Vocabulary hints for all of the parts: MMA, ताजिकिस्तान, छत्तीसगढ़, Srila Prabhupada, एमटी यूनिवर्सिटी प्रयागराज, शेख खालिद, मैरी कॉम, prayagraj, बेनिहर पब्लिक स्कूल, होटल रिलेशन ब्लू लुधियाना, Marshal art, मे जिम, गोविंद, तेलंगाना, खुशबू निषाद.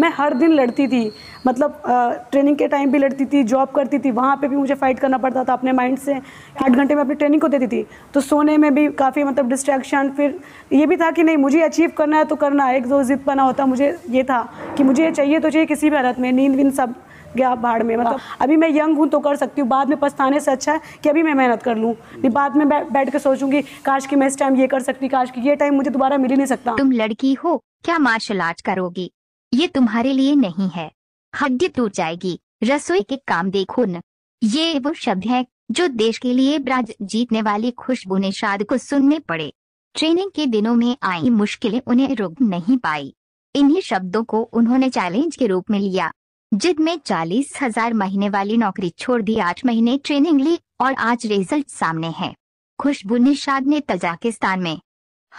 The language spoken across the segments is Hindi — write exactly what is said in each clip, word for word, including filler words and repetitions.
मैं हर दिन लड़ती थी, मतलब ट्रेनिंग के टाइम भी लड़ती थी, जॉब करती थी, वहाँ पे भी मुझे फ़ाइट करना पड़ता था अपने माइंड से। आठ घंटे में अपनी ट्रेनिंग को देती थी, तो सोने में भी काफ़ी मतलब डिस्ट्रैक्शन। फिर ये भी था कि नहीं, मुझे अचीव करना है तो करना है, एक जो जिद बना होता। मुझे ये था कि मुझे ये चाहिए तो चाहिए, किसी भी हालत में। नींद विंद सब गया भाड़ में, मतलब अभी मैं यंग हूँ तो कर सकती हूँ, बाद में पछताने से अच्छा है कि अभी मैं मेहनत कर लूँ, नहीं बाद में बै, बैठ के सोचूंगी काश कि मैं इस टाइम ये कर सकती, काश कि ये टाइम मुझे दोबारा मिल ही नहीं सकता। तुम लड़की हो, क्या मार्शल आर्ट करोगी? ये तुम्हारे लिए नहीं है, हड्डी टूट जाएगी। रसोई के काम देखो न। ये वो शब्द है जो देश के लिए ब्राज जीतने वाली खुशबू निषाद को सुनने पड़े। ट्रेनिंग के दिनों में आई मुश्किलें उन्हें रोक नहीं पाई। इन्हीं शब्दों को उन्होंने चैलेंज के रूप में लिया। जिद में चालीस हजार महीने वाली नौकरी छोड़ दी, आठ महीने ट्रेनिंग ली और आज रिजल्ट सामने है। खुशबू निषाद ने ताजिकिस्तान में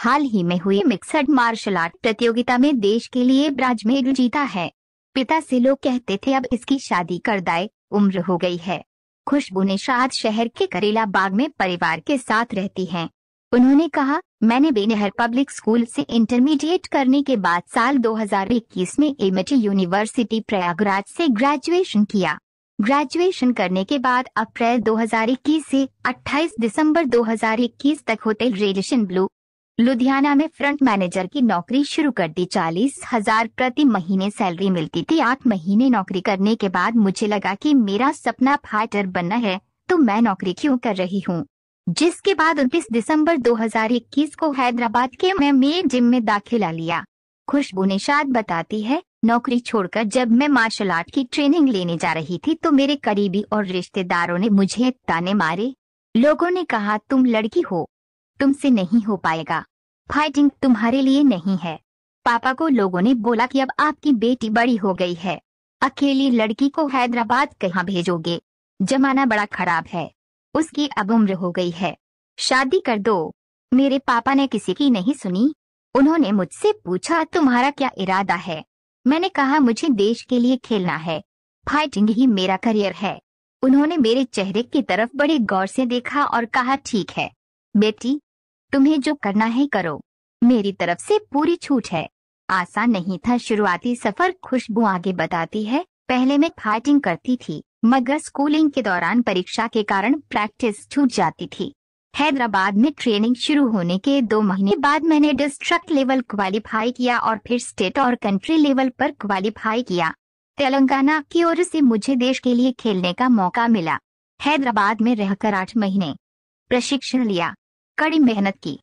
हाल ही में हुए मिक्सड मार्शल आर्ट प्रतियोगिता में देश के लिए ब्राज मेडल जीता है। पिता से लोग कहते थे अब इसकी शादी कर दाए, उम्र हो गई है। खुशबू निषाद शहर के करेला बाग में परिवार के साथ रहती हैं। उन्होंने कहा, मैंने बेनिहर पब्लिक स्कूल से इंटरमीडिएट करने के बाद साल दो हज़ार इक्कीस में एमटी यूनिवर्सिटी प्रयागराज से ग्रेजुएशन किया। ग्रेजुएशन करने के बाद अप्रैल दो हज़ार इक्कीस से अट्ठाईस दिसंबर दो हज़ार इक्कीस तक होटल रिलेशन ब्लू लुधियाना में फ्रंट मैनेजर की नौकरी शुरू कर दी। चालीस हजार प्रति महीने सैलरी मिलती थी। आठ महीने नौकरी करने के बाद मुझे लगा कि मेरा सपना फाइटर बनना है, तो मैं नौकरी क्यों कर रही हूँ। जिसके बाद उनतीस दिसंबर दो हज़ार इक्कीस को हैदराबाद के मे जिम में दाखिला लिया। खुशबू निषाद बताती है, नौकरी छोड़कर जब मैं मार्शल आर्ट की ट्रेनिंग लेने जा रही थी तो मेरे करीबी और रिश्तेदारों ने मुझे ताने मारे। लोगों ने कहा तुम लड़की हो, तुमसे नहीं हो पाएगा, फाइटिंग तुम्हारे लिए नहीं है। पापा को लोगों ने बोला कि अब आपकी बेटी बड़ी हो गई है, अकेली लड़की को हैदराबाद कहाँ भेजोगे, जमाना बड़ा खराब है, उसकी अब उम्र हो गई है, शादी कर दो। मेरे पापा ने किसी की नहीं सुनी। उन्होंने मुझसे पूछा तुम्हारा क्या इरादा है। मैंने कहा मुझे देश के लिए खेलना है, फाइटिंग ही मेरा करियर है। उन्होंने मेरे चेहरे की तरफ बड़े गौर से देखा और कहा ठीक है बेटी, तुम्हें जो करना है करो, मेरी तरफ से पूरी छूट है। आसान नहीं था शुरुआती सफर। खुशबू आगे बताती है, पहले मैं फाइटिंग करती थी मगर स्कूलिंग के दौरान परीक्षा के कारण प्रैक्टिस छूट जाती थी। हैदराबाद में ट्रेनिंग शुरू होने के दो महीने बाद मैंने डिस्ट्रिक्ट लेवल क्वालिफाई किया और फिर स्टेट और कंट्री लेवल पर क्वालिफाई किया। तेलंगाना की ओर से मुझे देश के लिए खेलने का मौका मिला। हैदराबाद में रहकर आठ महीने प्रशिक्षण लिया, कड़ी मेहनत की।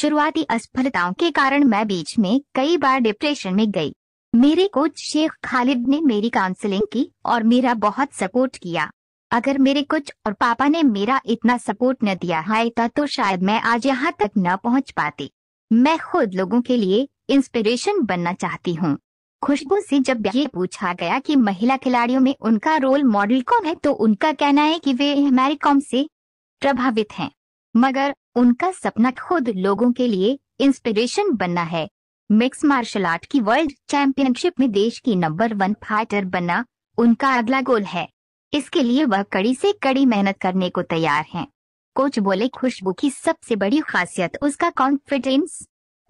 शुरुआती असफलताओं के कारण मैं बीच में कई बार डिप्रेशन में गई। मेरे कोच शेख खालिद ने मेरी काउंसलिंग की और मेरा बहुत सपोर्ट किया। अगर मेरे कोच और पापा ने मेरा इतना सपोर्ट न दिया होता तो शायद मैं आज यहाँ तक न पहुँच पाती। मैं खुद लोगों के लिए इंस्पिरेशन बनना चाहती हूँ। खुशबू से जब ये पूछा गया कि महिला खिलाड़ियों में उनका रोल मॉडल कौन है तो उनका कहना है कि वे मैरी कॉम से प्रभावित हैं, मगर उनका सपना खुद लोगों के लिए इंस्पिरेशन बनना है। मिक्स मार्शल आर्ट की वर्ल्ड चैंपियनशिप में देश की नंबर वन फाइटर बनना उनका अगला गोल है। इसके लिए वह कड़ी से कड़ी मेहनत करने को तैयार हैं। कोच बोले खुशबू की सबसे बड़ी खासियत उसका कॉन्फिडेंस।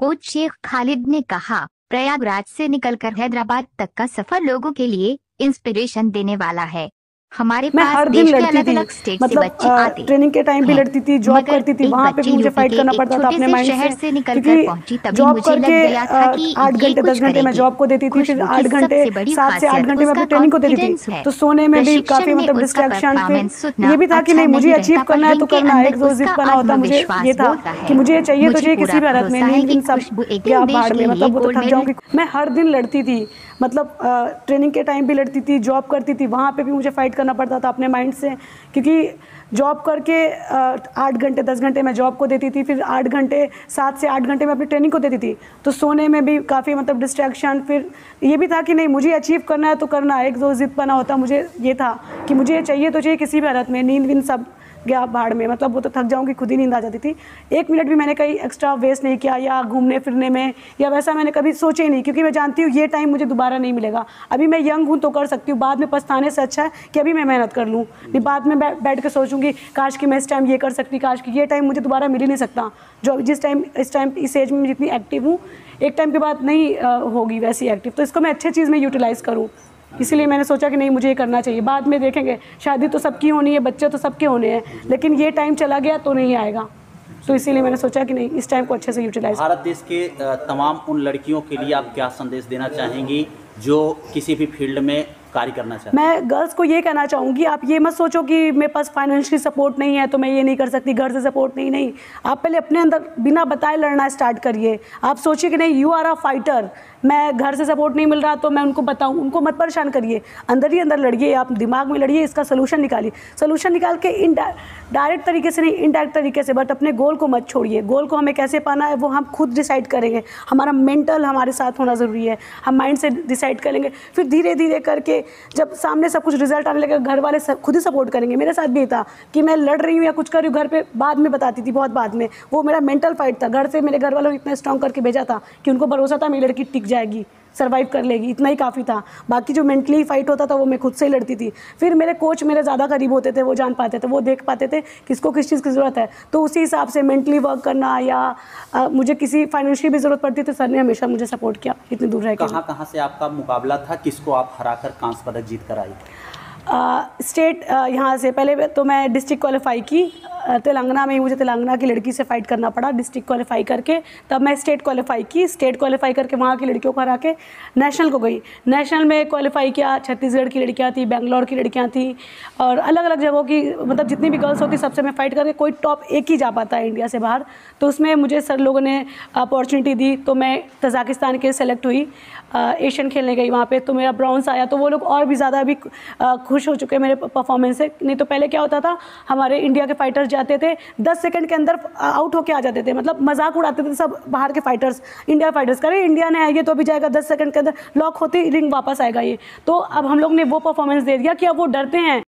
कोच शेख खालिद ने कहा, प्रयागराज से निकलकर हैदराबाद तक का सफर लोगों के लिए इंस्पिरेशन देने वाला है। हमारे मैं हर दिन लड़ती थी, मतलब ट्रेनिंग के टाइम भी लड़ती थी, जॉब करती थी, वहां पे भी मुझे फाइट करना पड़ता था अपने माइंड से, से क्योंकि जॉब करके आठ घंटे दस घंटे मैं जॉब को देती थी, फिर आठ घंटे सात से आठ घंटे मैं अपनी ट्रेनिंग को देती थी, तो सोने में भी काफी मतलब डिस्ट्रैक्शन। ये भी था कि नहीं, मुझे अचीव करना है तो करना है, एक जो जिद बना होता। मुझे ये था कि मुझे ये चाहिए तो चाहिए, किसी भी हालत में नहीं, सब क्या भाड़ में, मतलब वो तो थक जाऊंगी। मैं हर दिन लड़ती थी, मतलब ट्रेनिंग के टाइम भी लड़ती थी, जॉब करती थी, वहाँ पे भी मुझे फाइट करना पड़ता था अपने माइंड से, क्योंकि जॉब करके आठ घंटे दस घंटे मैं जॉब को देती थी, फिर आठ घंटे सात से आठ घंटे मैं अपनी ट्रेनिंग को देती थी, तो सोने में भी काफ़ी मतलब डिस्ट्रैक्शन। फिर ये भी था कि नहीं, मुझे अचीव करना है तो करना है, एक जो जिद बना होता। मुझे ये था कि मुझे ये चाहिए तो चाहिए, किसी भी हालत में नींद विंद सब गया भाड़ में, मतलब वो तो थक जाऊंगी, खुद ही नींद आ जाती थी। एक मिनट भी मैंने कहीं एक्स्ट्रा वेस्ट नहीं किया या घूमने फिरने में या वैसा मैंने कभी सोचे ही नहीं, क्योंकि मैं जानती हूँ ये टाइम मुझे दोबारा नहीं मिलेगा। अभी मैं यंग हूँ तो कर सकती हूँ, बाद में पछताने से अच्छा है कि अभी मैं मेहनत कर लूँ, नहीं बाद में बै, बैठ के सोचूंगी काश कि मैं इस टाइम ये कर सकती, काश कि ये टाइम मुझे दोबारा मिल ही नहीं सकता। जो जिस टाइम इस टाइम इस एज में जितनी एक्टिव हूँ, एक टाइम के बाद नहीं होगी वैसी एक्टिव, तो इसको मैं अच्छे चीज़ में यूटिलाइज़ करूँ। इसीलिए मैंने सोचा कि नहीं मुझे ये करना चाहिए। बाद में देखेंगे, शादी तो सबकी होनी है, बच्चे तो सबके होने हैं, लेकिन ये टाइम चला गया तो नहीं आएगा। तो इसीलिए मैंने सोचा कि नहीं, इस टाइम को अच्छे से यूटिलाइज। भारत देश के तमाम उन लड़कियों के लिए आप क्या संदेश देना चाहेंगी जो किसी भी फील्ड में कार्य करना चाहती? मैं गर्ल्स को ये कहना चाहूँगी, आप ये मत सोचो कि मेरे पास फाइनेंशियल सपोर्ट नहीं है तो मैं ये नहीं कर सकती, घर से सपोर्ट नहीं। नहीं, आप पहले अपने अंदर बिना बताए लड़ना स्टार्ट करिए। आप सोचिए कि नहीं, यू आर अ फाइटर। मैं घर से सपोर्ट नहीं मिल रहा तो मैं उनको बताऊँ, उनको मत परेशान करिए। अंदर ही अंदर लड़िए, आप दिमाग में लड़िए, इसका सोल्यूशन निकालिए। सोल्यूशन निकाल के इन डायरेक्ट तरीके से नहीं, इनडायरेक्ट तरीके से, बट अपने गोल को मत छोड़िए। गोल को हमें कैसे पाना है वो हम खुद डिसाइड करेंगे। हमारा मेंटल हमारे साथ होना ज़रूरी है, हम माइंड से डिसाइड कर लेंगे। फिर धीरे धीरे करके जब सामने सब कुछ रिजल्ट आने लगे, घर वाले सब खुद ही सपोर्ट करेंगे। मेरे साथ भी था कि मैं लड़ रही हूँ या कुछ कर रही हूँ, घर पे बाद में बताती थी, बहुत बाद में। वो मेरा मेंटल फाइट था। घर से मेरे घर वालों ने इतना स्ट्रांग करके भेजा था कि उनको भरोसा था मेरी लड़की टिक जाएगी, सर्वाइव कर लेगी, इतना ही काफ़ी था। बाकी जो मेंटली फाइट होता था वो मैं खुद से ही लड़ती थी। फिर मेरे कोच मेरे ज़्यादा करीब होते थे, वो जान पाते थे, वो देख पाते थे किसको किस चीज़ की ज़रूरत है। तो उसी हिसाब से मेंटली वर्क करना, या आ, मुझे किसी फाइनेंशियल भी ज़रूरत पड़ती तो सर ने हमेशा मुझे सपोर्ट किया। इतनी दूर रह के कहाँ कहाँ से आपका मुकाबला था, किसको आप हरा कर कांस्य पदक जीत कर आई? स्टेट uh, uh, यहाँ से पहले तो मैं डिस्ट्रिक्ट क्वालिफाई की। uh, तेलंगाना में ही मुझे तेलंगाना की लड़की से फ़ाइट करना पड़ा। डिस्ट्रिक्ट क्वालिफाई करके तब मैं स्टेट क्वालिफाई की। स्टेट क्वालिफाई करके वहाँ की लड़कियों को हरा के नेशनल को गई। नेशनल में क्वालिफाई किया, छत्तीसगढ़ की लड़कियाँ थी, बेंगलोर की लड़कियाँ थी, और अलग अलग जगहों की, मतलब जितनी भी गर्ल्स होती सबसे मैं फ़ाइट करके, कोई टॉप एक ही जा पाता है इंडिया से बाहर। तो उसमें मुझे सर लोगों ने अपॉर्चुनिटी दी, तो मैं ताजिकिस्तान के सेलेक्ट हुई। एशियन खेलने गई वहाँ पर, तो मेरा ब्रॉन्ज आया। तो वो लोग और भी ज़्यादा अभी खुश हो चुके हैं मेरे परफॉर्मेंस से। नहीं तो पहले क्या होता था, हमारे इंडिया के फाइटर्स जाते थे, दस सेकंड के अंदर आउट होके आ जाते थे। मतलब मजाक उड़ाते थे सब बाहर के फाइटर्स, इंडिया फाइटर्स का, अरे इंडिया ने ये तो अभी जाएगा, दस सेकंड के अंदर लॉक होते रिंग वापस आएगा ये। तो अब हम लोग ने वो परफॉर्मेंस दे दिया कि अब वो डरते हैं।